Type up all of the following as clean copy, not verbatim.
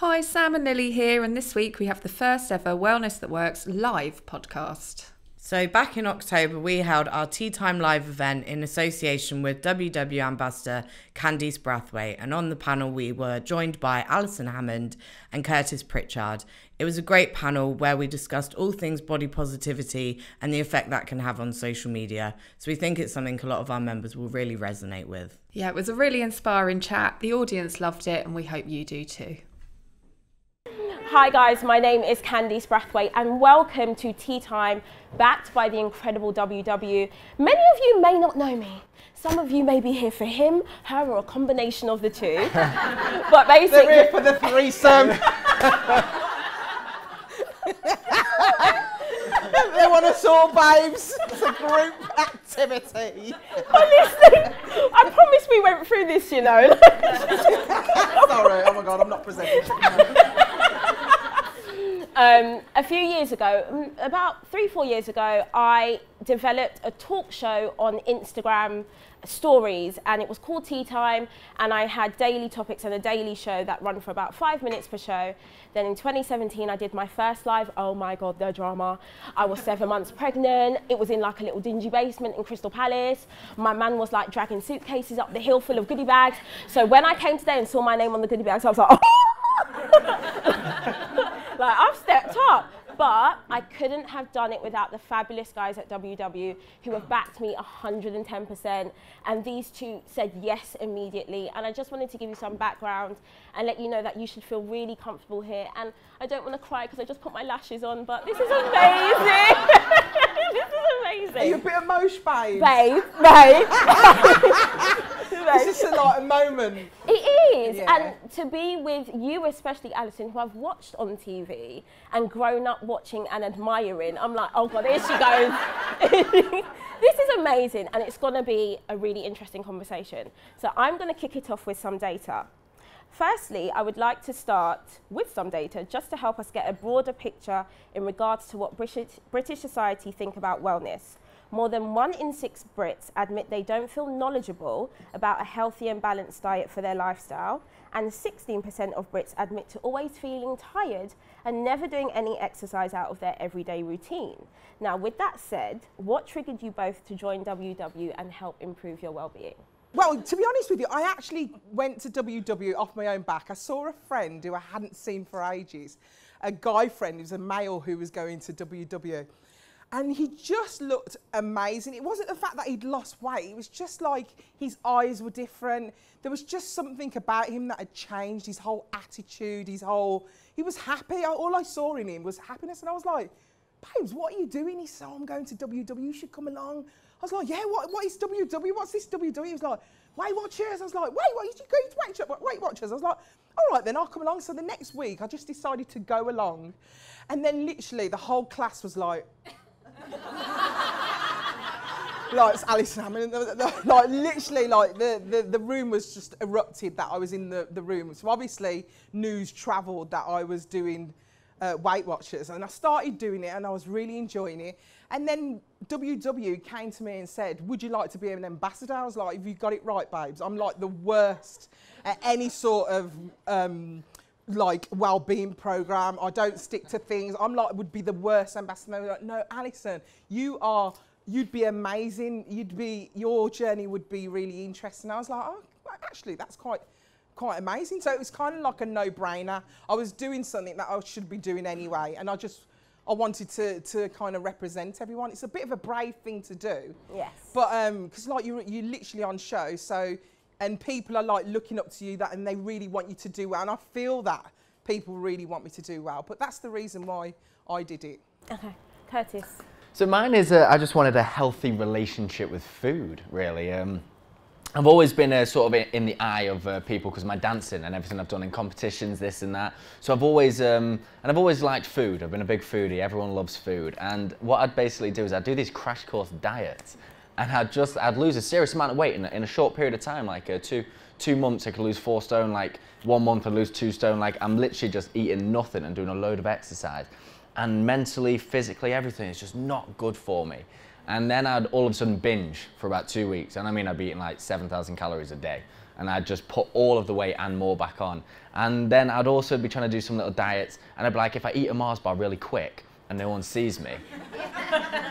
Hi, Sam and Lily here, and this week we have the first ever Wellness That Works live podcast. So back in October, we held our Tea Time live event in association with WW Ambassador Candice Brathwaite, and on the panel we were joined by Alison Hammond and Curtis Pritchard. It was a great panel where we discussed all things body positivity and the effect that can have on social media. So we think it's something a lot of our members will really resonate with. Yeah, it was a really inspiring chat. The audience loved it, and we hope you do too. Hi guys, my name is Candice Brathwaite and welcome to Tea Time, backed by the incredible WW. Many of you may not know me. Some of you may be here for him, her, or a combination of the two. But basically... They're here for the threesome. They want us all, babes. It's a group activity. Honestly, I promise we went through this, you know. Sorry, oh my God, I'm not presenting. A few years ago, about 3-4 years ago, I developed a talk show on Instagram stories, and it was called Tea Time, and I had daily topics and a daily show that run for about 5 minutes per show. Then in 2017, I did my first live. Oh my God, the drama. I was 7 months pregnant. It was in like a little dingy basement in Crystal Palace. My man was like dragging suitcases up the hill full of goodie bags. So when I came today and saw my name on the goodie bags, I was like, oh! Like, I've stepped up, but I couldn't have done it without the fabulous guys at WW who have backed me 110%, and these two said yes immediately. And I just wanted to give you some background and let you know that you should feel really comfortable here. And I don't want to cry because I just put my lashes on, but this is amazing. This is amazing. Are you a bit of mosh, babe? Babe, babe. This is a, like, a moment. It is. Yeah. And to be with you, especially Alison, who I've watched on TV and grown up watching and admiring, I'm like, oh God, here she goes. This is amazing, and it's going to be a really interesting conversation. So I'm going to kick it off with some data. Firstly, I would like to start with some data just to help us get a broader picture in regards to what British society think about wellness. More than 1 in 6 Brits admit they don't feel knowledgeable about a healthy and balanced diet for their lifestyle, and 16% of Brits admit to always feeling tired and never doing any exercise out of their everyday routine. Now, with that said, what triggered you both to join WW and help improve your well-being? Well, to be honest with you, I actually went to WW off my own back. I saw a friend who I hadn't seen for ages, a guy friend who was a male who was going to WW. And he just looked amazing. It wasn't the fact that he'd lost weight. It was just like his eyes were different. There was just something about him that had changed, his whole attitude, his whole... He was happy. All I saw in him was happiness. And I was like, babes, what are you doing? He said, oh, I'm going to WW. You should come along. I was like, yeah, what is WW? What's this WW? He was like, WeightWatchers. I was like, wait, what? You going to WeightWatchers? I was like, all right, then I'll come along. So the next week, I just decided to go along. And then literally the whole class was like... Like, it's Alison Hammond. Like, literally, like, the room was just erupted that I was in the room. So obviously, news travelled that I was doing Weight Watchers. And I started doing it, and I was really enjoying it. And then WW came to me and said, would you like to be an ambassador? I was like, have you got it right, babes? I'm, like, the worst at any sort of... like well-being program. I don't stick to things. I'm like, would be the worst ambassador. Like, no, Alison, you'd be amazing. Your journey would be really interesting. I was like, oh, actually, that's quite amazing. So it was kind of like a no-brainer. I was doing something that I should be doing anyway, and I wanted to kind of represent everyone. It's a bit of a brave thing to do. Yes. But because like you're literally on show, so. And people are like looking up to you that, and they really want you to do well. And I feel that people really want me to do well, but that's the reason why I did it. Okay, Curtis. So mine is, I just wanted a healthy relationship with food, really. I've always been sort of in the eye of people because of my dancing and everything I've done in competitions, this and that. So I've always, and I've always liked food. I've been a big foodie, everyone loves food. And what I'd basically do is I'd do these crash course diets. And I'd lose a serious amount of weight in a short period of time, like 2 months I could lose 4 stone, like 1 month I'd lose 2 stone, like I'm literally just eating nothing and doing a load of exercise. And mentally, physically, everything is just not good for me. And then I'd all of a sudden binge for about 2 weeks, and I mean I'd be eating like 7,000 calories a day. and I'd just put all of the weight and more back on. And then I'd also be trying to do some little diets, and I'd be like, if I eat a Mars bar really quick and no one sees me,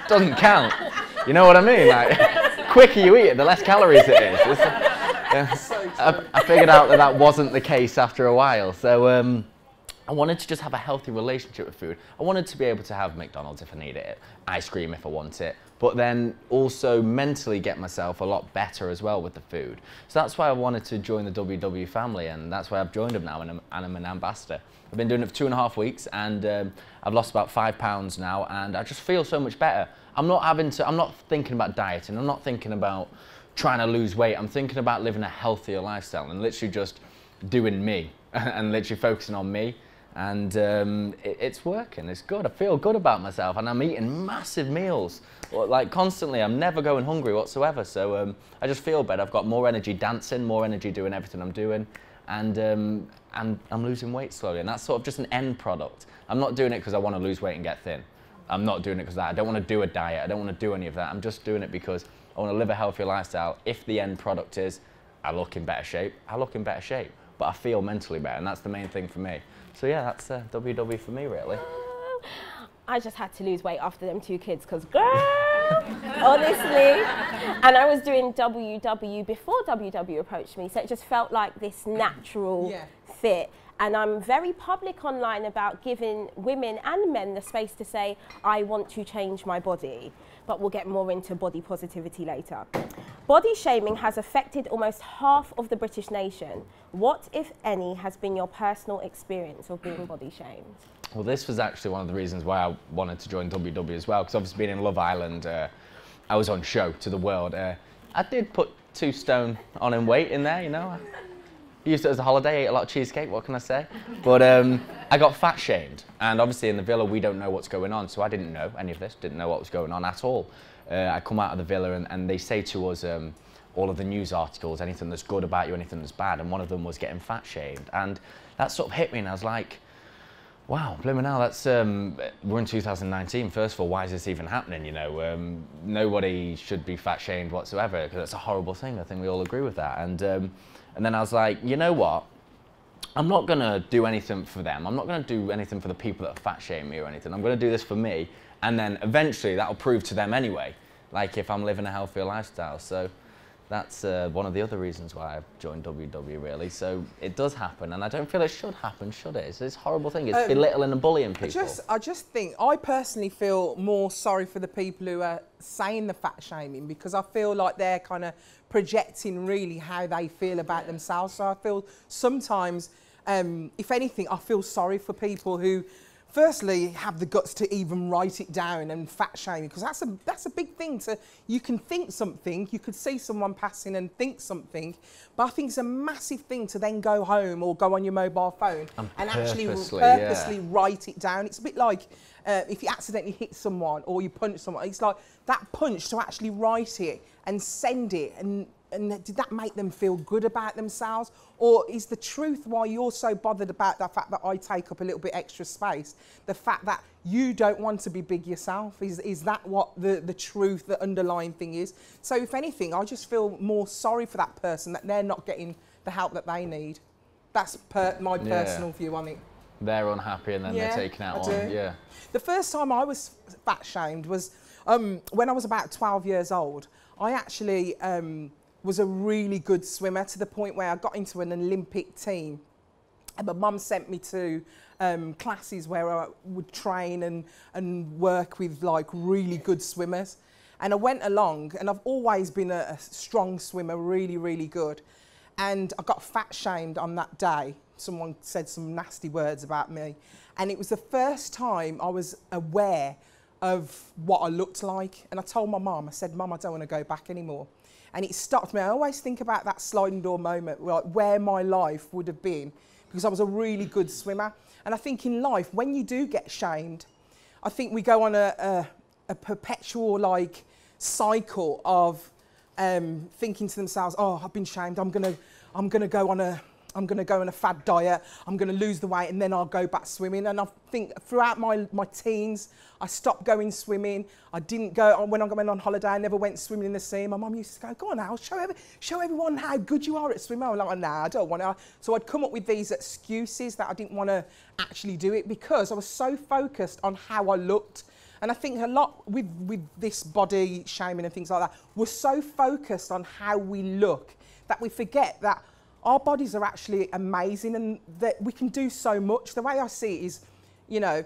doesn't count. You know what I mean? Like, the quicker you eat it, the less calories it is. I figured out that that wasn't the case after a while. So I wanted to just have a healthy relationship with food. I wanted to be able to have McDonald's if I needed it, ice cream if I want it, but then also mentally get myself a lot better as well with the food. So that's why I wanted to join the WW family, and that's why I've joined them now, and I'm an ambassador. I've been doing it for 2.5 weeks, and I've lost about 5 pounds now, and I just feel so much better. I'm not thinking about dieting, I'm not thinking about trying to lose weight, I'm thinking about living a healthier lifestyle and literally just doing me and literally focusing on me. And it's working, it's good. I feel good about myself, and I'm eating massive meals, like constantly. I'm never going hungry whatsoever, so I just feel better. I've got more energy dancing, more energy doing everything I'm doing, and I'm losing weight slowly, and that's sort of just an end product. I'm not doing it because I want to lose weight and get thin. I'm not doing it because I don't want to do a diet, I don't want to do any of that. I'm just doing it because I want to live a healthier lifestyle. If the end product is I look in better shape, I look in better shape, but I feel mentally better, and that's the main thing for me. So yeah, that's WW for me, really. I just had to lose weight after them 2 kids, because girl, honestly. And I was doing WW before WW approached me, so it just felt like this natural fit. And I'm very public online about giving women and men the space to say, I want to change my body. But we'll get more into body positivity later. Body shaming has affected almost half of the British nation. What, if any, has been your personal experience of being body shamed? Well, this was actually one of the reasons why I wanted to join WW as well, because obviously being in Love Island, I was on show to the world. I did put 2 stone on in weight in there, you know. I used it as a holiday, ate a lot of cheesecake, what can I say? But I got fat shamed, and obviously in the villa we don't know what's going on, so I didn't know any of this, didn't know what was going on at all. I come out of the villa, and they say to us all of the news articles, anything that's good about you, anything that's bad, and one of them was getting fat shamed, and that sort of hit me, and I was like, wow, blimmin' hell, that's, we're in 2019, first of all, why is this even happening, you know? Nobody should be fat shamed whatsoever, because it's a horrible thing. I think we all agree with that. And then I was like, you know what? I'm not gonna do anything for them. I'm not gonna do anything for the people that are fat shaming me or anything. I'm gonna do this for me. And then eventually that'll prove to them anyway, like if I'm living a healthier lifestyle. So that's one of the other reasons why I've joined WW, really. So it does happen, and I don't feel it should happen, should it? It's this horrible thing. It's belittling and bullying people. I just think, I personally feel more sorry for the people who are saying the fat shaming, because I feel like they're kind of projecting really how they feel about themselves. So I feel sometimes, if anything, I feel sorry for people who firstly have the guts to even write it down and fat shaming, because that's a big thing. To you can think something, you could see someone passing and think something, but I think it's a massive thing to then go home or go on your mobile phone and actually purposely write it down. It's a bit like if you accidentally hit someone or you punch someone, it's like that punch, to actually write it and send it, and did that make them feel good about themselves? Or is the truth why you're so bothered about the fact that I take up a little bit extra space, the fact that you don't want to be big yourself? Is that what the truth, the underlying thing is? So if anything, I just feel more sorry for that person, that they're not getting the help that they need. That's my personal view on it. They're unhappy, and then they're taken out on. Yeah. The first time I was fat shamed was when I was about 12 years old. I actually was a really good swimmer, to the point where I got into an Olympic team, and my mum sent me to classes where I would train and work with like really good swimmers. And I went along, and I've always been a strong swimmer, really, really good. And I got fat shamed on that day. Someone said some nasty words about me. And it was the first time I was aware of what I looked like. And I told my mum, I said, Mum, I don't want to go back anymore. And it stopped me. I always think about that sliding door moment, like where my life would have been, because I was a really good swimmer. And I think in life, when you do get shamed, I think we go on a perpetual like cycle of thinking to themselves, oh, I've been shamed, I'm gonna go on a I'm going to go on a fad diet, I'm going to lose the weight, and then I'll go back swimming. And I think throughout my teens, I stopped going swimming. I didn't go, when I went on holiday, I never went swimming in the sea. My mum used to go, go on Al, show everyone how good you are at swimming. I was like, nah, I don't want to. So I'd come up with these excuses that I didn't want to actually do it because I was so focused on how I looked. And I think a lot with this body shaming and things like that, we're so focused on how we look that we forget that our bodies are actually amazing and that we can do so much. The way I see it is, you know,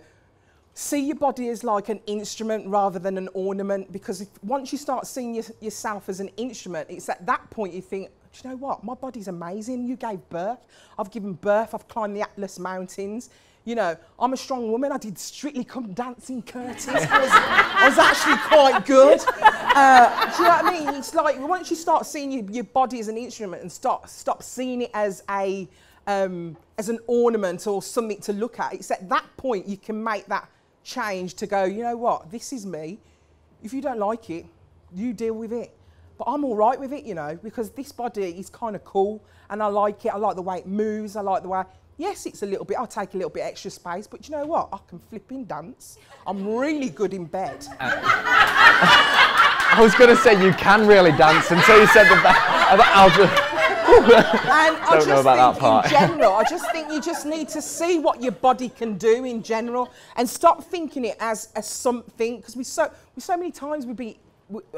see your body as like an instrument rather than an ornament, because once you start seeing yourself as an instrument, it's at that point you think, do you know what, my body's amazing. You gave birth, I've given birth, I've climbed the Atlas Mountains. You know, I'm a strong woman. I did Strictly Come Dancing, Curtis. I was actually quite good. Do you know what I mean? It's like once you start seeing your body as an instrument and stop seeing it as a as an ornament or something to look at, it's at that point you can make that change to go, you know what, this is me. If you don't like it, you deal with it. But I'm all right with it, you know, because this body is kind of cool and I like it. I like the way it moves. I like the way... Yes, it's a little bit, I'll take a little bit extra space, but you know what? I can flipping dance. I'm really good in bed. I was going to say, you can really dance until you said I don't know about that part. In general, I just think you just need to see what your body can do in general and stop thinking it as a something, because so many times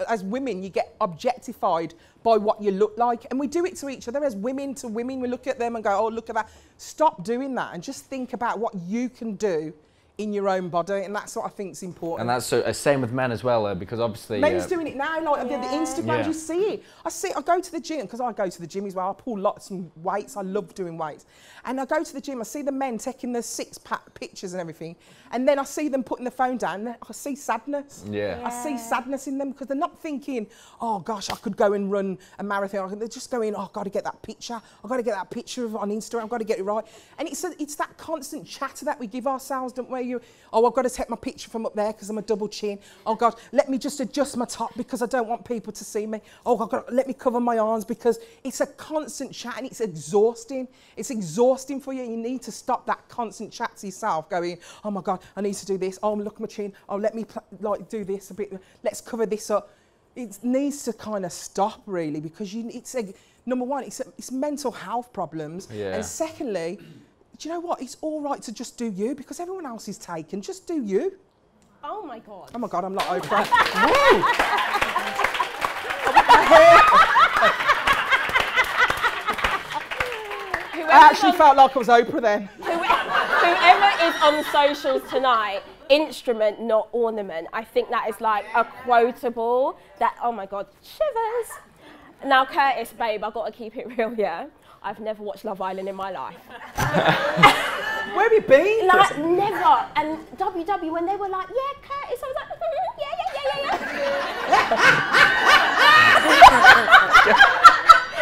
as women, you get objectified by what you look like, and we do it to each other as women to women. We look at them and go, oh, look at that. Stop doing that and just think about what you can do in your own body, and that's what I think is important. And that's same with men as well, because obviously... Men's doing it now, like the Instagram, you see it. I go to the gym, because I go to the gym as well, I pull lots of weights, I love doing weights. And I go to the gym, I see the men taking the six-pack pictures and everything, and then I see them putting the phone down, and I see sadness. Yeah. I see sadness in them, because they're not thinking, oh gosh, I could go and run a marathon. They're just going, oh, I've got to get that picture. I've got to get that picture on Instagram, I've got to get it right. And it's that constant chatter that we give ourselves, don't we? Oh, I've got to take my picture from up there because I'm a double chin. Oh God, let me just adjust my top because I don't want people to see me. Oh God, let me cover my arms, because it's a constant chat and it's exhausting. It's exhausting for you. You need to stop that constant chat to yourself going, oh my God, I need to do this. Oh, look at my chin. Oh, let me like do this a bit. Let's cover this up. It needs to kind of stop really, because number one, it's mental health problems. Yeah. And secondly, do you know what? It's all right to just do you, because everyone else is taken. Just do you. Oh my God. Oh my God, I'm not Oprah. Woo! I actually felt like I was Oprah then. Whoever is on socials tonight, instrument, not ornament. I think that is like a quotable that, oh my God, shivers. Now, Curtis, babe, I've got to keep it real, yeah? I've never watched Love Island in my life. Where have you been? Like, never. And WW, when they were like, yeah, Curtis, I was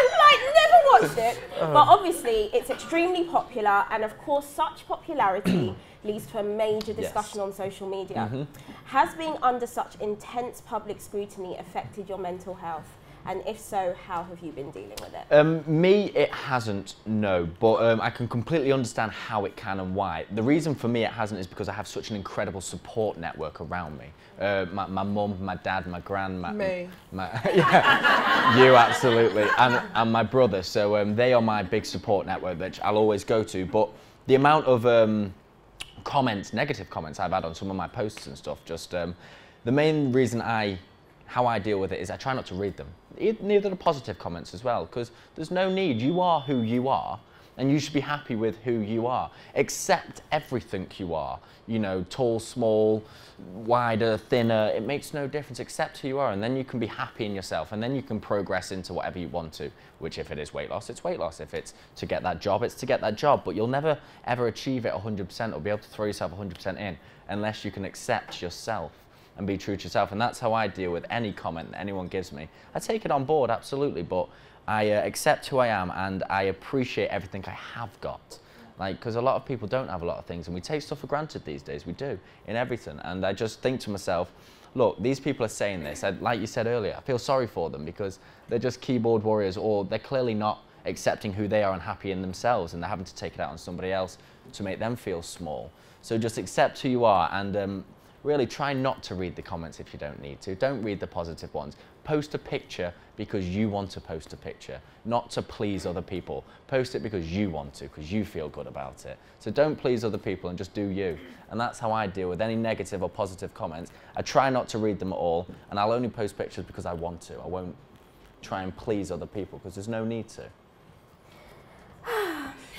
like, yeah. Like, never watched it. But obviously, it's extremely popular, and of course, such popularity leads to a major discussion on social media. Has being under such intense public scrutiny affected your mental health? And if so, how have you been dealing with it? Me, it hasn't, no. But I can completely understand how it can and why. The reason for me it hasn't is because I have such an incredible support network around me. My mum, my dad, my gran, you absolutely, and my brother. So they are my big support network that I'll always go to. But the amount of negative comments I've had on some of my posts and stuff, just the main reason how I deal with it is I try not to read them. Neither the positive comments as well, because there's no need. You are who you are, and you should be happy with who you are. Accept everything you are. You know, tall, small, wider, thinner, it makes no difference. Accept who you are, and then you can be happy in yourself, and then you can progress into whatever you want to, which if it is weight loss, it's weight loss. If it's to get that job, it's to get that job, but you'll never ever achieve it 100% or be able to throw yourself 100% in unless you can accept yourself and be true to yourself. And that's how I deal with any comment that anyone gives me. I take it on board, absolutely, but I accept who I am and I appreciate everything I have got. Like, because a lot of people don't have a lot of things and we take stuff for granted these days, we do, in everything. And I just think to myself, look, these people are saying this, like you said earlier, I feel sorry for them because they're just keyboard warriors or they're clearly not accepting who they are and happy in themselves, and they're having to take it out on somebody else to make them feel small. So just accept who you are, and really try not to read the comments if you don't need to. Don't read the positive ones. Post a picture because you want to post a picture, not to please other people. Post it because you want to, because you feel good about it. So don't please other people and just do you. And that's how I deal with any negative or positive comments. I try not to read them at all, and I'll only post pictures because I want to. I won't try and please other people because there's no need to.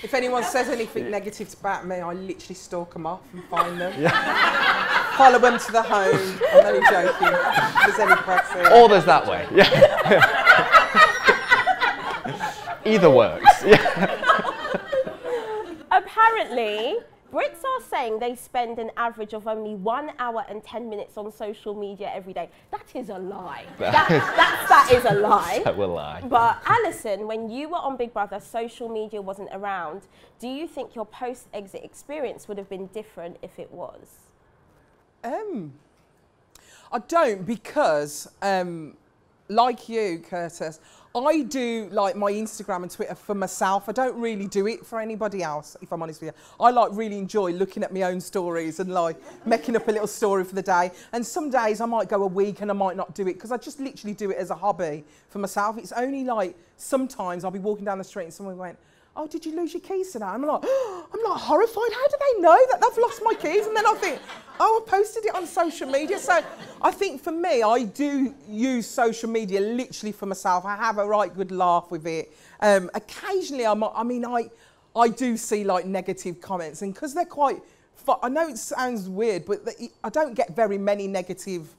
If anyone says anything negative about me, I literally stalk them off and find them. Yeah. Follow them to the home. I'm only joking. There's any pressing. Or there's that way. Yeah. Either works. Yeah. Apparently, Brits are saying they spend an average of only 1 hour and 10 minutes on social media every day. That is a lie. That is a lie. That will lie. But Alison, when you were on Big Brother, social media wasn't around. Do you think your post-exit experience would have been different if it was? I don't, because like you, Curtis, I do like my Instagram and Twitter for myself. I don't really do it for anybody else, if I'm honest with you. I like really enjoy looking at my own stories and like making up a little story for the day. And some days I might go a week and I might not do it because I just literally do it as a hobby for myself. It's only like sometimes I'll be walking down the street and someone went, "Oh, did you lose your keys today?" And I'm like, oh, I'm like horrified. How do they know that they've lost my keys? And then I think, oh, I posted it on social media. So I think for me, I do use social media literally for myself. I have a right good laugh with it. Occasionally, I do see like negative comments, and because they're quite, I know it sounds weird, but I don't get very many negative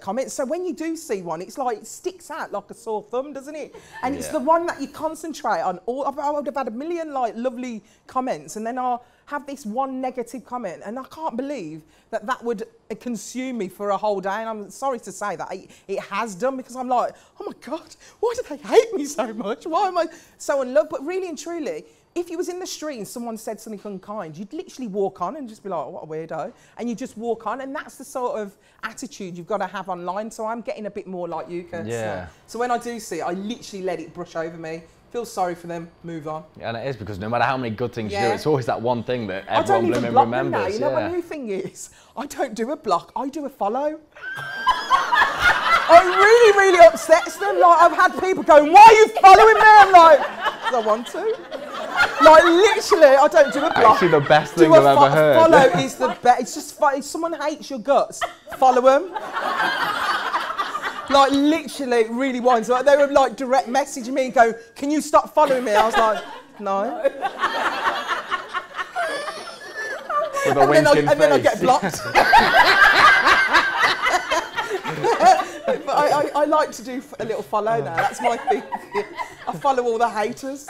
comments. So when you do see one, it's like it sticks out like a sore thumb, doesn't it? And yeah, it's the one that you concentrate on. All I would have had a million like lovely comments, and then I'll have this one negative comment, and I can't believe that that would consume me for a whole day. And I'm sorry to say that it has done, because I'm like, oh my God, why do they hate me so much? Why am I so in love? But really and truly, if you was in the street and someone said something unkind, you'd literally walk on and just be like, oh, what a weirdo. And you just walk on, and that's the sort of attitude you've got to have online. So I'm getting a bit more like you, Curtis. Yeah. So when I do see it, I literally let it brush over me, feel sorry for them, move on. Yeah, and it is, because no matter how many good things you do, it's always that one thing that everyone remembers. You know, my new thing is, I don't do a block, I do a follow. It really, really upsets them. Like, I've had people going, why are you following me? I'm like, because I want to. Like, literally, I don't do a block. Actually, the best thing I've ever heard. Follow is the best. It's just, if someone hates your guts, follow them. Like, literally, it really winds up. They were, like, direct messaging me and go, can you stop following me? I was like, no. With a winking face. And then I get blocked. But I like to do a little follow now. That's my thing. I follow all the haters.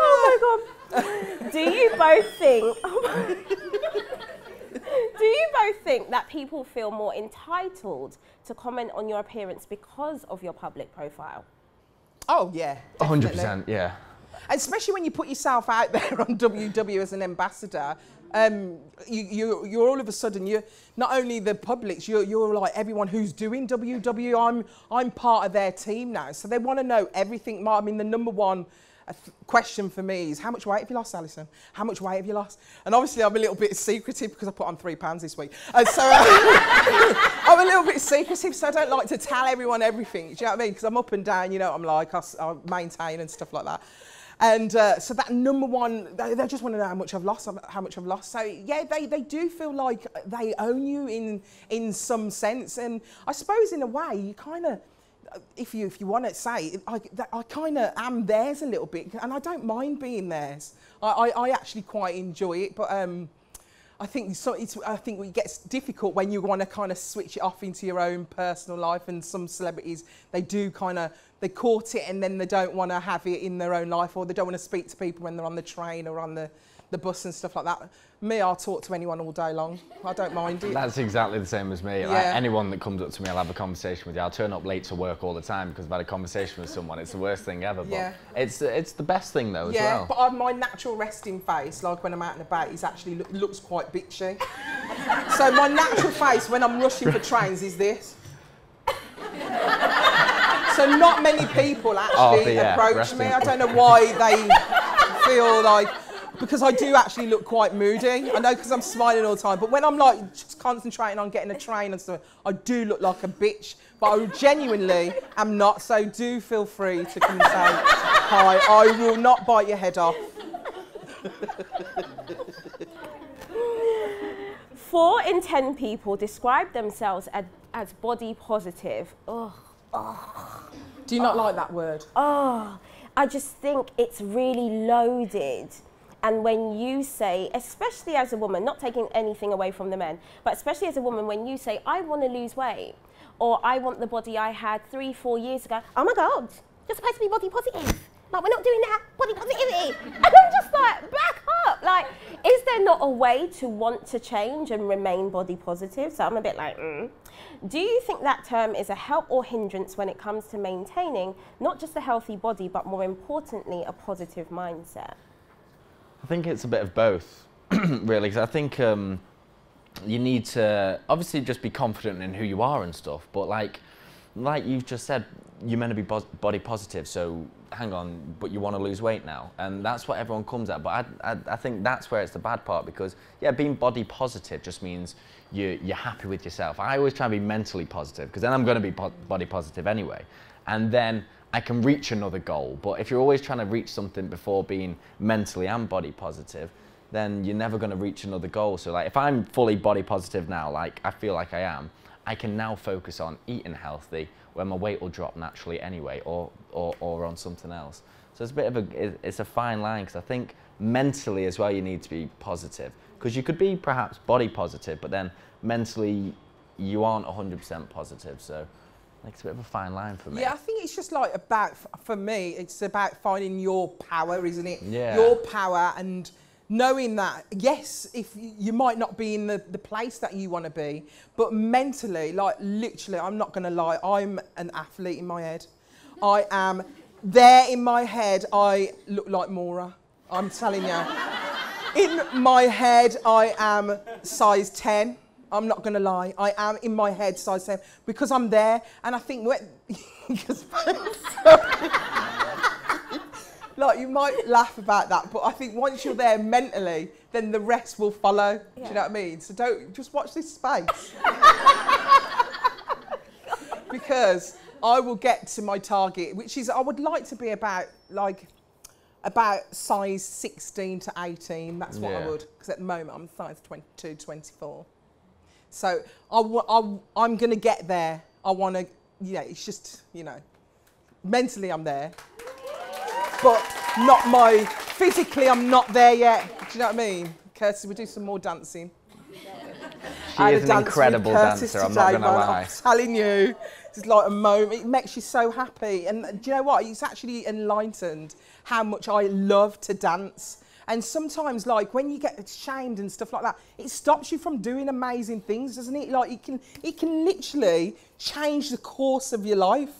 Oh my God. Do you both think that people feel more entitled to comment on your appearance because of your public profile? Oh yeah, definitely. 100%, yeah. Especially when you put yourself out there on WW as an ambassador. You're all of a sudden, you're not only the public, you're like everyone who's doing WW. I'm part of their team now, so they want to know everything. I mean, the number one question for me is, how much weight have you lost, Alison? How much weight have you lost? And obviously I'm a little bit secretive because I put on 3 pounds this week. And so I'm a little bit secretive, so I don't like to tell everyone everything, do you know what I mean? Because I'm up and down, you know what I'm like, I maintain and stuff like that. And so that number one, they just want to know how much I've lost, So yeah, they do feel like they own you in some sense. And I suppose in a way, you kind of, if you want to say, I kind of am theirs a little bit, and I don't mind being theirs. I actually quite enjoy it, but I think I think it gets difficult when you want to kind of switch it off into your own personal life, and some celebrities, they do kind of, they court it and then they don't want to have it in their own life, or they don't want to speak to people when they're on the train or on the bus and stuff like that. Me, I'll talk to anyone all day long. I don't mind it. That's exactly the same as me. Yeah. Like, anyone that comes up to me, I'll have a conversation with you. I'll turn up late to work all the time because I've had a conversation with someone. It's the worst thing ever, but it's the best thing though, as well. Yeah, but my natural resting face, like when I'm out and about, is actually looks quite bitchy. So my natural face when I'm rushing for trains is this. So not many people actually approach me. I don't know why they feel like... Because I do actually look quite moody. I know because I'm smiling all the time. But when I'm like just concentrating on getting a train and stuff, I do look like a bitch. But I genuinely am not. So do feel free to come and say hi. I will not bite your head off. 4 in 10 people describe themselves as body positive. Ugh. Ugh. Do you not like that word? Oh, I just think it's really loaded. And when you say, especially as a woman, not taking anything away from the men, but especially as a woman, when you say, I want to lose weight, or I want the body I had 3-4 years ago, oh my God, you're supposed to be body positive. Like, we're not doing that, body positivity. And I'm just like, back up. Like, is there not a way to want to change and remain body positive? So I'm a bit like, Do you think that term is a help or hindrance when it comes to maintaining not just a healthy body, but more importantly, a positive mindset? I think it's a bit of both, really, because I think you need to obviously just be confident in who you are and stuff, but like you've just said, you're meant to be body positive, so hang on, but you want to lose weight now, and that's what everyone comes at, but I think that's where it's the bad part, because, yeah, being body positive just means you're happy with yourself. I always try to be mentally positive, because then I'm going to be body positive anyway, and then I can reach another goal, but if you're always trying to reach something before being mentally and body positive, then you're never going to reach another goal. So like, if I'm fully body positive now, like I feel like I am, I can now focus on eating healthy, where my weight will drop naturally anyway, or on something else. So it's a bit of it's a fine line, because I think mentally as well you need to be positive, because you could be perhaps body positive, but then mentally you aren't 100% positive. So it's a bit of a fine line for me. Yeah, I think it's just like about, for me, it's about finding your power, isn't it? Yeah. Your power and knowing that, yes, if you might not be in the place that you want to be, but mentally, like literally, I'm not going to lie, I'm an athlete in my head. I am there in my head, I look like Maura, I'm telling you. In my head, I am size 10. I'm not going to lie. I am in my head, size 7, because I'm there, and I think like you might laugh about that, but I think once you're there mentally, then the rest will follow. Yeah. Do you know what I mean? So don't just watch this space. Because I will get to my target, which is I would like to be about size 16 to 18. That's what I would, because at the moment I'm size 22, 24. So I'm going to get there. I want to, yeah, it's just, you know, mentally I'm there, but not physically I'm not there yet. Do you know what I mean? Curtis, we'll do some more dancing. She is an incredible dancer, I'm not going to lie. I'm telling you, it's like a moment. It makes you so happy. And do you know what? It's actually enlightened how much I love to dance. And sometimes, like, when you get shamed and stuff like that, it stops you from doing amazing things, doesn't it? Like, it can literally change the course of your life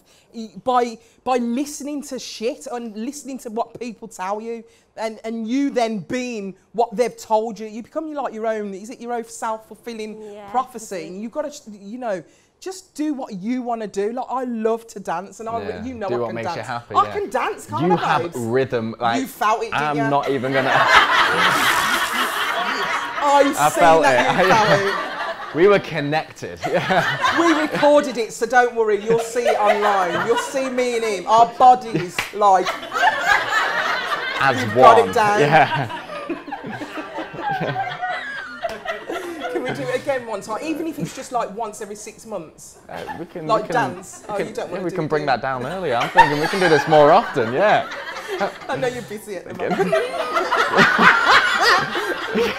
by listening to shit and listening to what people tell you, and you then being what they've told you. You become like your own, is it your own self-fulfilling prophecy? And you've got to, you know, just do what you want to do. Like, I love to dance, and you know, I can dance. You happy, I can dance, can't I? You have rhythm. Like, you felt it, didn't you? I'm not even going to... I felt it. I felt it. We were connected. We recorded it, so don't worry. You'll see it online. You'll see me and him. Our bodies, like... As one. Got it down. Yeah. Do it again one time, even if it's just like once every 6 months. We can dance. You don't want to do we can bring that down earlier. I'm thinking we can do this more often, yeah. I know you're busy at the moment. We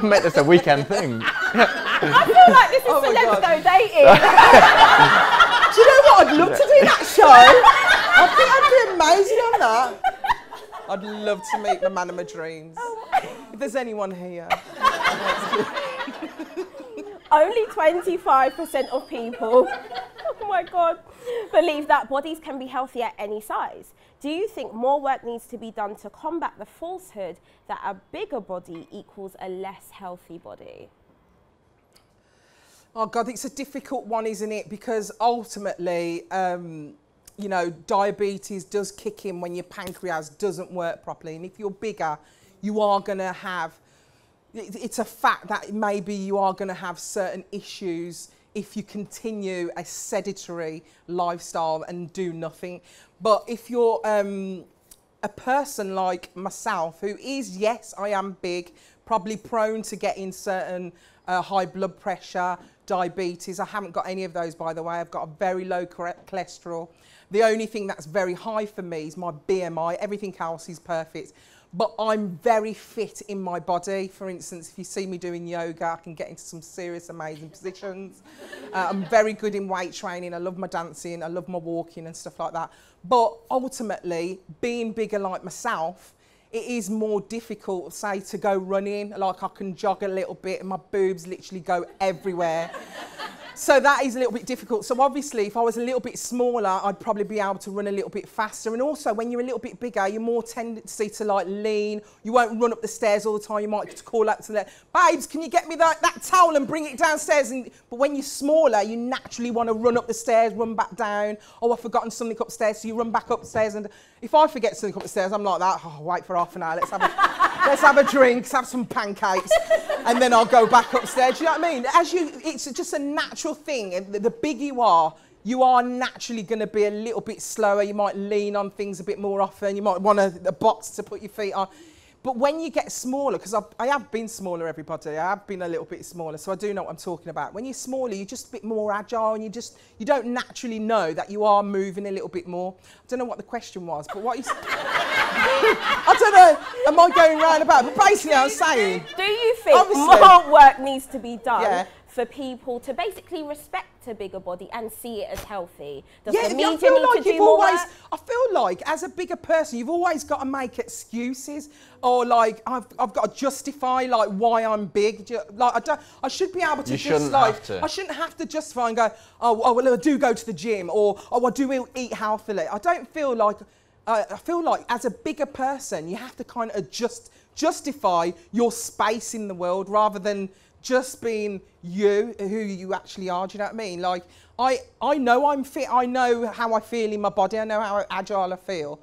can make this a weekend thing. I feel like this is celebdo dating. Do you know what? I'd love to do that show. I think I'd be amazing on that. I'd love to meet the man of my dreams. If there's anyone here. Only 25% of people, oh my God, believe that bodies can be healthy at any size. Do you think more work needs to be done to combat the falsehood that a bigger body equals a less healthy body? Oh God, it's a difficult one, isn't it? Because ultimately, you know, diabetes does kick in when your pancreas doesn't work properly. And if you're bigger, you are going to have, it's a fact that maybe you are going to have certain issues if you continue a sedentary lifestyle and do nothing. But if you're a person like myself, who is, yes, I am big, probably prone to getting certain high blood pressure, diabetes. I haven't got any of those, by the way. I've got a very low cholesterol. The only thing that's very high for me is my BMI. Everything else is perfect. But I'm very fit in my body. For instance, if you see me doing yoga, I can get into some serious amazing positions. I'm very good in weight training. I love my dancing. I love my walking and stuff like that. But ultimately, being bigger like myself, it is more difficult, say, to go running. Like, I can jog a little bit and my boobs literally go everywhere. So that is a little bit difficult. So obviously, if I was a little bit smaller, I'd probably be able to run a little bit faster. And also, when you're a little bit bigger, you're more tendency to, like, lean. You won't run up the stairs all the time. You might just call out to the, babes, can you get me that towel and bring it downstairs? And, but when you're smaller, you naturally want to run up the stairs, run back down. Oh, I've forgotten something upstairs, so you run back upstairs. And if I forget something upstairs, I'm like that. Oh, wait for half an hour. Let's have a drink, let's have some pancakes, and then I'll go back upstairs. Do you know what I mean? It's just a natural thing. The bigger you are naturally going to be a little bit slower. You might lean on things a bit more often. You might want a box to put your feet on. But when you get smaller, because I have been smaller, everybody. I have been a little bit smaller, so I do know what I'm talking about. When you're smaller, you're just a bit more agile, and you don't naturally know that you are moving a little bit more. I don't know what the question was, but what you I don't know. Am I going round about? But basically, I'm saying, do you think more work needs to be done? Yeah. For people to basically respect a bigger body and see it as healthy. I feel like as a bigger person, you've always got to make excuses, or like I've got to justify like why I'm big. Like I should be able to I shouldn't have to justify and go, oh well, I do go to the gym, or oh, I do eat healthily. I don't feel like. I feel like as a bigger person, you have to kind of justify your space in the world rather than just being you, who you actually are. Do you know what I mean? Like, I know I'm fit. I know how I feel in my body. I know how agile I feel.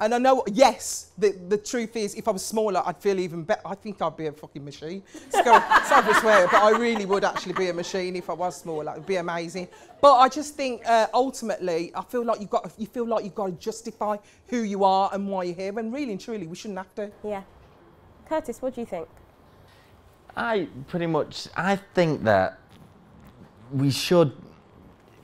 And I know, yes, the truth is, if I was smaller, I'd feel even better. I think I'd be a fucking machine. Sorry to swear, but I really would actually be a machine if I was smaller. It would be amazing. But I just think, ultimately, I feel like you feel like you've got to justify who you are and why you're here. And really and truly, we shouldn't have to. Yeah. Curtis, what do you think? I think that we should,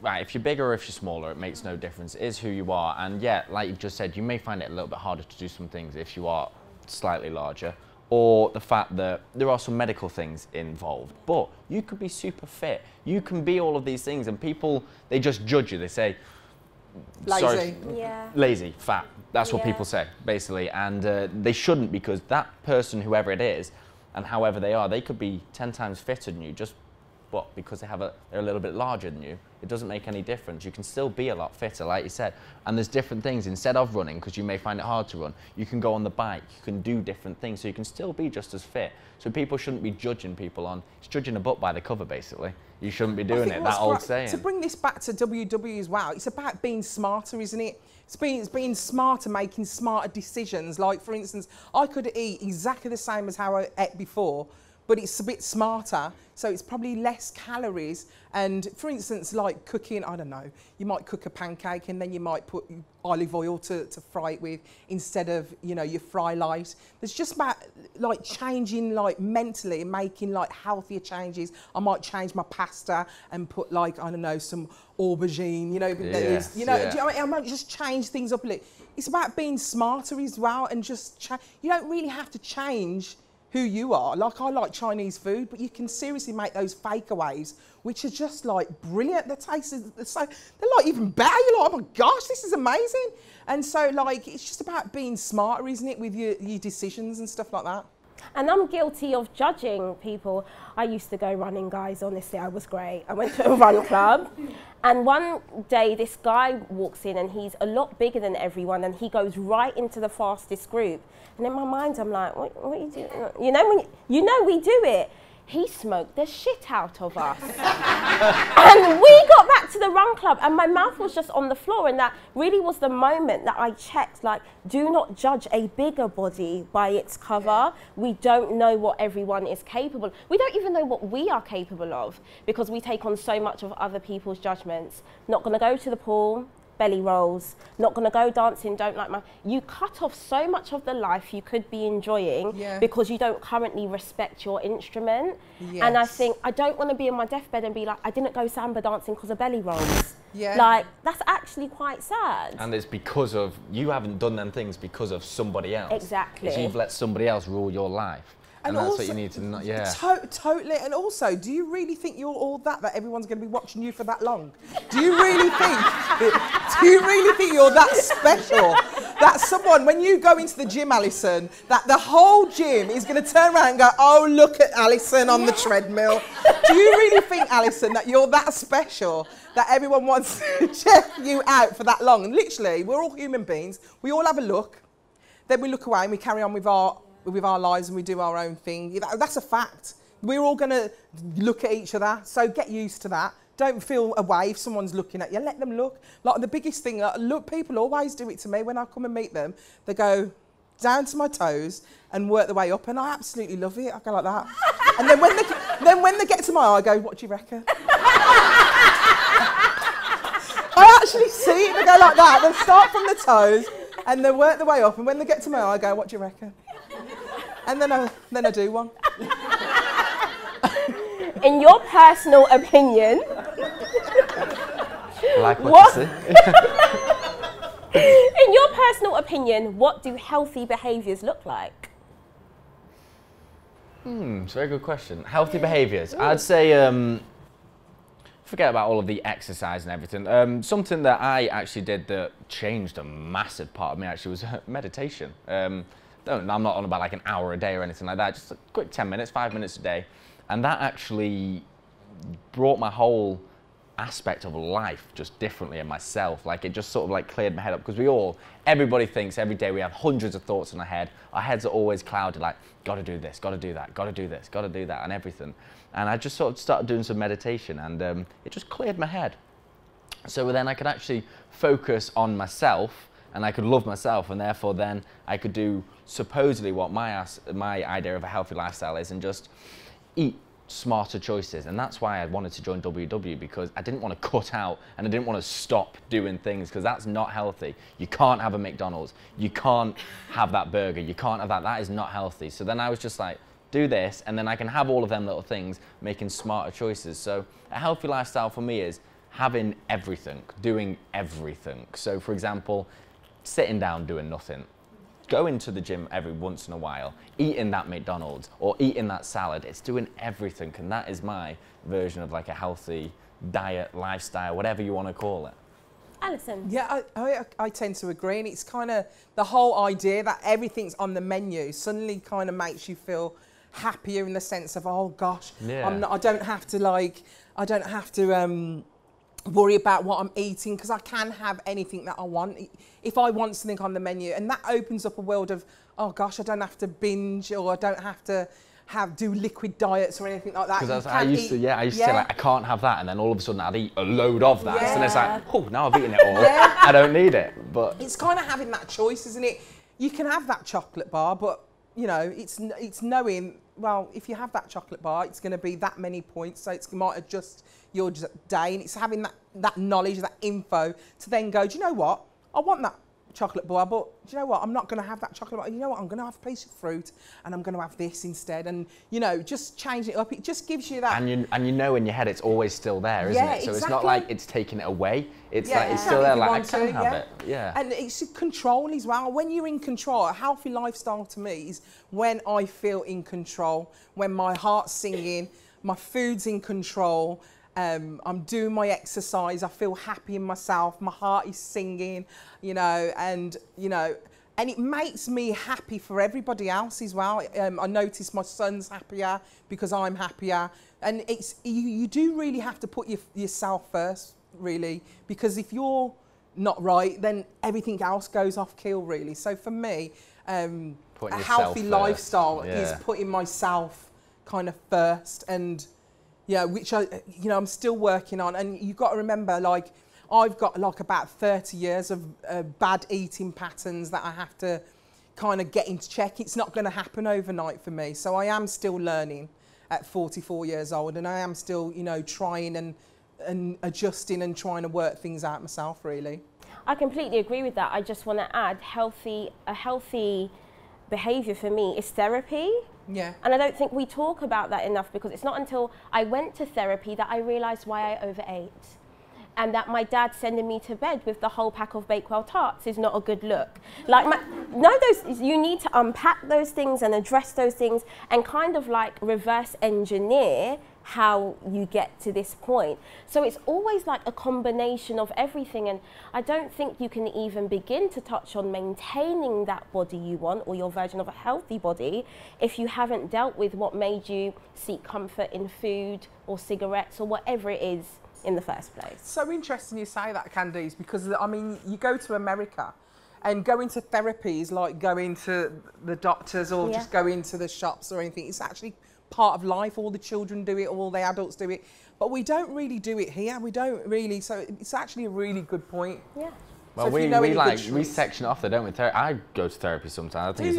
right, if you're bigger or if you're smaller, it makes no difference. It is who you are. And yeah, like you just said, you may find it a little bit harder to do some things if you are slightly larger, or the fact that there are some medical things involved. But you could be super fit. You can be all of these things, and people, they just judge you. They say, lazy. Sorry, yeah. Lazy, fat. That's what people say, basically. And they shouldn't, because that person, whoever it is, and however they are, they could be 10 times fitter than you, just but because they're a little bit larger than you, it doesn't make any difference. You can still be a lot fitter, like you said. And there's different things. Instead of running, because you may find it hard to run, you can go on the bike, you can do different things, so you can still be just as fit. So people shouldn't be judging people on, it's judging a book by the cover, basically. You shouldn't be doing it, that old saying. To bring this back to WW as well, it's about being smarter, isn't it? It's being smarter, making smarter decisions. Like, for instance, I could eat exactly the same as how I ate before, but it's a bit smarter, so it's probably less calories. And for instance, like cooking, I don't know, you might cook a pancake and then you might put olive oil to fry it with, instead of, you know, your fry light. It's just about like changing like mentally and making like healthier changes. I might change my pasta and put like, I don't know, some aubergine, you know, do you know what I mean? I might just change things up a little. It's about being smarter as well, and just, you don't really have to change who you are. Like, I like Chinese food, but you can seriously make those fakeaways, which are just like brilliant. The taste is so, they're like even better. You're like, oh my gosh, this is amazing. And so like, it's just about being smarter, isn't it, with your decisions and stuff like that. And I'm guilty of judging people. I used to go running, guys, honestly, I was great. I went to a run club, and one day this guy walks in and he's a lot bigger than everyone, and he goes right into the fastest group. And in my mind, I'm like, what are you doing? You know, we do it. he smoked the shit out of us. And we got back to the run club and my mouth was just on the floor, and that really was the moment that I checked, like, do not judge a bigger body by its cover. We don't know what everyone is capable of. We don't even know what we are capable of because we take on so much of other people's judgments. Not gonna go to the pool, belly rolls, not gonna go dancing, don't like my... You cut off so much of the life you could be enjoying because you don't currently respect your instrument. Yes. And I think, I don't wanna be on my deathbed and be like, I didn't go samba dancing because of belly rolls. Yeah. Like, that's actually quite sad. And it's because of, you haven't done them things because of somebody else. Exactly. It's you've let somebody else rule your life. And that's also, what you need to know, yeah. Totally, and also, do you really think you're all that everyone's going to be watching you for that long? Do you really think, you're that special? That someone, when you go into the gym, Alison, that the whole gym is going to turn around and go, oh, look at Alison on the treadmill. Do you really think, Alison, that you're that special, that everyone wants to check you out for that long? And literally, we're all human beings. We all have a look. Then we look away and we carry on with our lives and we do our own thing. That's a fact. We're all going to look at each other, so get used to that. Don't feel away if someone's looking at you. Let them look. Like, the biggest thing, look, people always do it to me when I come and meet them. They go down to my toes and work their way up, and I absolutely love it. I go like that. And then when they get to my eye, I go, what do you reckon? I actually see it. They go like that. They start from the toes and they work their way up, and when they get to my eye, I go, what do you reckon? And then I do one. In your personal opinion, like what you see. In your personal opinion, what do healthy behaviours look like? It's a very good question. Healthy behaviours, I'd say. Forget about all of the exercise and everything. Something that I actually did that changed a massive part of me actually was meditation. I'm not on about like an hour a day or anything like that, just a quick 10 minutes, 5 minutes a day. And that actually brought my whole aspect of life just differently in myself. Like, it just sort of like cleared my head up, because everybody thinks every day we have hundreds of thoughts in our head. Our heads are always clouded, like, gotta do this, gotta do that, gotta do this, gotta do that, and everything. And I just sort of started doing some meditation, and it just cleared my head. So then I could actually focus on myself, and I could love myself, and therefore then I could do supposedly what my idea of a healthy lifestyle is, and just eat smarter choices. And that's why I wanted to join WW, because I didn't want to cut out and I didn't want to stop doing things, because that's not healthy. You can't have a McDonald's, you can't have that burger, you can't have that, that is not healthy. So then I was just like, do this, and then I can have all of them little things, making smarter choices. So a healthy lifestyle for me is having everything, doing everything. So for example, sitting down doing nothing, going to the gym every once in a while, eating that McDonald's or eating that salad. It's doing everything, and that is my version of like a healthy diet, lifestyle, whatever you want to call it. Alison? Yeah, I tend to agree, and it's kind of the whole idea that everything's on the menu suddenly kind of makes you feel happier, in the sense of, oh gosh, I don't have to worry about what I'm eating, because I can have anything that I want if I want something on the menu. And that opens up a world of, oh gosh, I don't have to binge, or I don't have to do liquid diets or anything like that. Because I used to say like, I can't have that, and then all of a sudden I'd eat a load of that, and it's like, oh, now I've eaten it all. I don't need it. But it's kind of having that choice, isn't it? You can have that chocolate bar, but you know, it's knowing, well, if you have that chocolate bar, it's going to be that many points, so it might adjust your day. And it's having that knowledge, that info, to then go, do you know what? I want that chocolate bar, but do you know what? I'm not going to have that chocolate bar. You know what? I'm going to have a piece of fruit, and I'm going to have this instead. And, you know, just changing it up. It just gives you that. And you know in your head it's always still there, isn't it? So it's not like it's taking it away. It's like it's still there, like, I can have it. Yeah. And it's control as well. When you're in control, a healthy lifestyle to me is when I feel in control, when my heart's singing, my food's in control, I'm doing my exercise, I feel happy in myself, my heart is singing, you know, and it makes me happy for everybody else as well. I notice my son's happier because I'm happier, and it's you do really have to put yourself first, really, because if you're not right, then everything else goes off keel, really. So for me, a healthy lifestyle is putting myself kind of first, and yeah, which I, you know, I'm still working on. And you've got to remember, like, I've got like about 30 years of bad eating patterns that I have to kind of get into check. It's not going to happen overnight for me. So I am still learning at 44 years old, and I am still, you know, trying and adjusting and trying to work things out myself, really. I completely agree with that. I just want to add, a healthy behaviour for me is therapy. Yeah. And I don't think we talk about that enough, because it's not until I went to therapy that I realised why I overate. And that my dad sending me to bed with the whole pack of Bakewell tarts is not a good look. Like, you need to unpack those things and address those things and kind of like reverse engineer how you get to this point. So it's always like a combination of everything, and I don't think you can even begin to touch on maintaining that body you want, or your version of a healthy body, if you haven't dealt with what made you seek comfort in food or cigarettes or whatever it is in the first place. So interesting you say that, Candice, because I mean, you go to America and going to therapy is like going to the doctors, or yeah, just going to the shops or anything. It's actually part of life. All the children do it, all the adults do it, but we don't really do it here. We don't really, so it's actually a really good point. Yeah. Well, so we section off there, don't we? I go to therapy sometimes. I think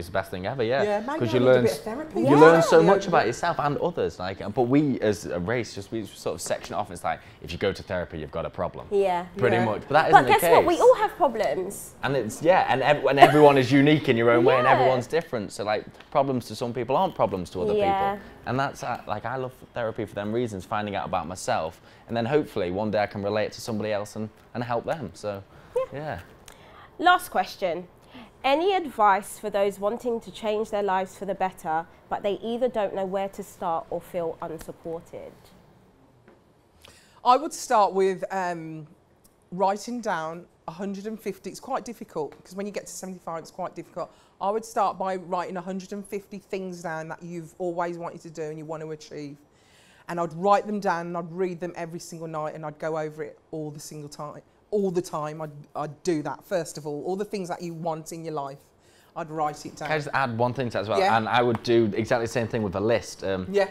it's the best thing ever, yeah. Because you learn so much about yourself and others. Like, but we as a race, we sort of section off. And it's like, if you go to therapy, you've got a problem. Yeah. Pretty much. But that isn't the case. But guess what? We all have problems. And it's, yeah, and everyone is unique in your own way, and everyone's different. So like, problems to some people aren't problems to other people. And that's, like, I love therapy for them reasons, finding out about myself. And then hopefully one day I can relate to somebody else and help them, so. Yeah. Last question. Any advice for those wanting to change their lives for the better, but they either don't know where to start or feel unsupported? I would start with writing down 150. It's quite difficult, because when you get to 75, it's quite difficult. I would start by writing 150 things down that you've always wanted to do and you want to achieve. And I'd write them down and I'd read them every single night, and I'd go over it all the time. I'd do that first of all the things that you want in your life, I'd write it down. Can I just add one thing to that as well? Yeah. And I would do exactly the same thing with a list.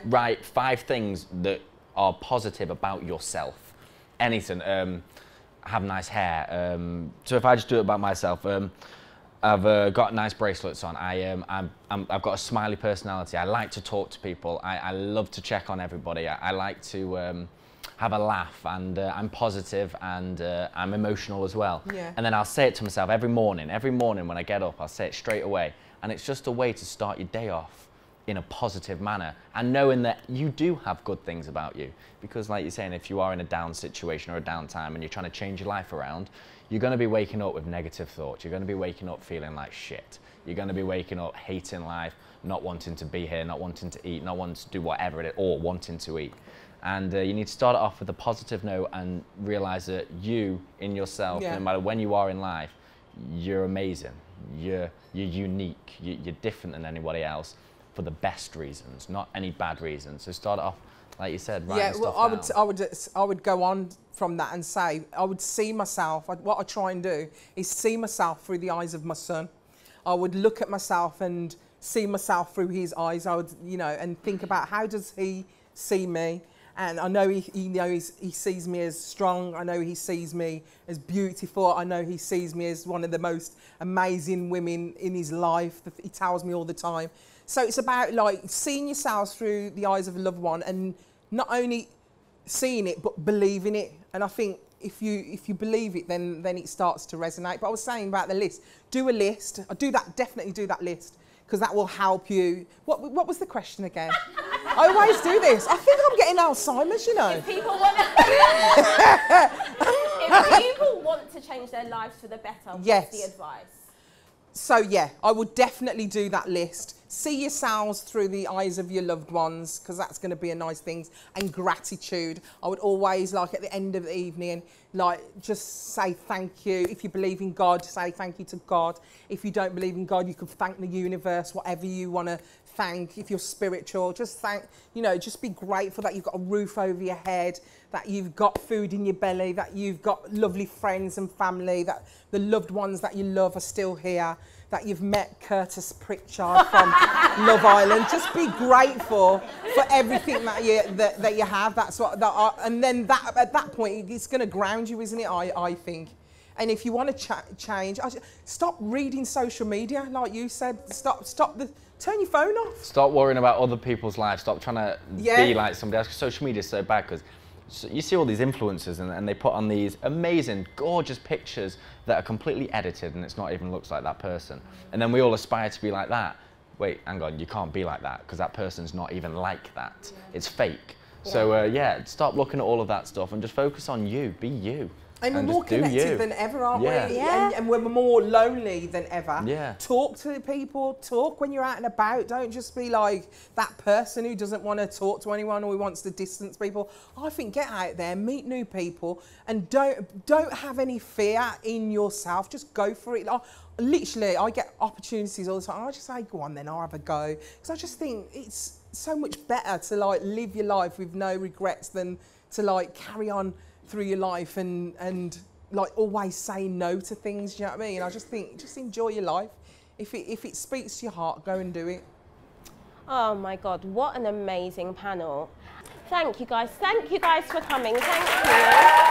Write 5 things that are positive about yourself. Anything. Have nice hair. So if I just do it about myself, I've got nice bracelets on. I've got a smiley personality. I like to talk to people. I love to check on everybody. I like to have a laugh, and I'm positive, and I'm emotional as well. Yeah. And then I'll say it to myself every morning when I get up, I'll say it straight away. And it's just a way to start your day off in a positive manner, and knowing that you do have good things about you. Because like you're saying, if you are in a down situation or a down time and you're trying to change your life around, you're going to be waking up with negative thoughts. You're going to be waking up feeling like shit. You're going to be waking up hating life, not wanting to be here, not wanting to eat, not wanting to do whatever it is, or wanting to eat. And you need to start it off with a positive note and realise that you, in yourself, no matter when you are in life, you're amazing, you're unique, you're different than anybody else, for the best reasons, not any bad reasons. So start it off, like you said, writing stuff down. I would go on from that and say, I would see myself, what I try and do is see myself through the eyes of my son. I would look at myself and see myself through his eyes. I would, you know, and think about, how does he see me? And I know he sees me as strong. I know he sees me as beautiful. I know he sees me as one of the most amazing women in his life. He tells me all the time. So it's about like seeing yourselves through the eyes of a loved one, and not only seeing it, but believing it. And I think if you believe it, then it starts to resonate. But I was saying about the list. Do a list. I do that. Definitely do that list, because that will help you. What was the question again? I always do this. I think I'm getting Alzheimer's, you know. If people want to change their lives for the better, what's the advice? So yeah, I would definitely do that list. See yourselves through the eyes of your loved ones, because that's going to be a nice thing. And gratitude. I would always, like at the end of the evening, like just say thank you. If you believe in God, say thank you to God. If you don't believe in God, you could thank the universe, whatever you want to thank. If you're spiritual, just thank, you know, just be grateful that you've got a roof over your head, that you've got food in your belly, that you've got lovely friends and family, that the loved ones that you love are still here. that you've met Curtis Pritchard from Love Island. Just be grateful for everything that you have. That's what and then that at that point it's going to ground you, isn't it? I think. And if you want to change, stop reading social media, like you said. Turn your phone off. Stop worrying about other people's lives. Stop trying to be like somebody else. Social media is so bad because you see all these influencers and they put on these amazing, gorgeous pictures that are completely edited and it's not even looks like that person. And then we all aspire to be like that. Wait, hang on, you can't be like that because that person's not even like that. Yeah. It's fake. Yeah. So stop looking at all of that stuff and just focus on you, be you. And we're more connected than ever, aren't we? Yeah. And we're more lonely than ever. Yeah. Talk to people, talk when you're out and about. Don't just be like that person who doesn't want to talk to anyone or who wants to distance people. I think get out there, meet new people, and don't have any fear in yourself. Just go for it. Literally, I get opportunities all the time. I just say, go on then, I'll have a go. Because I just think it's so much better to like live your life with no regrets than to like carry on through your life and like always say no to things, do you know what I mean? I just think, just enjoy your life. If it speaks to your heart, go and do it. Oh my God, what an amazing panel. Thank you guys for coming, thank you.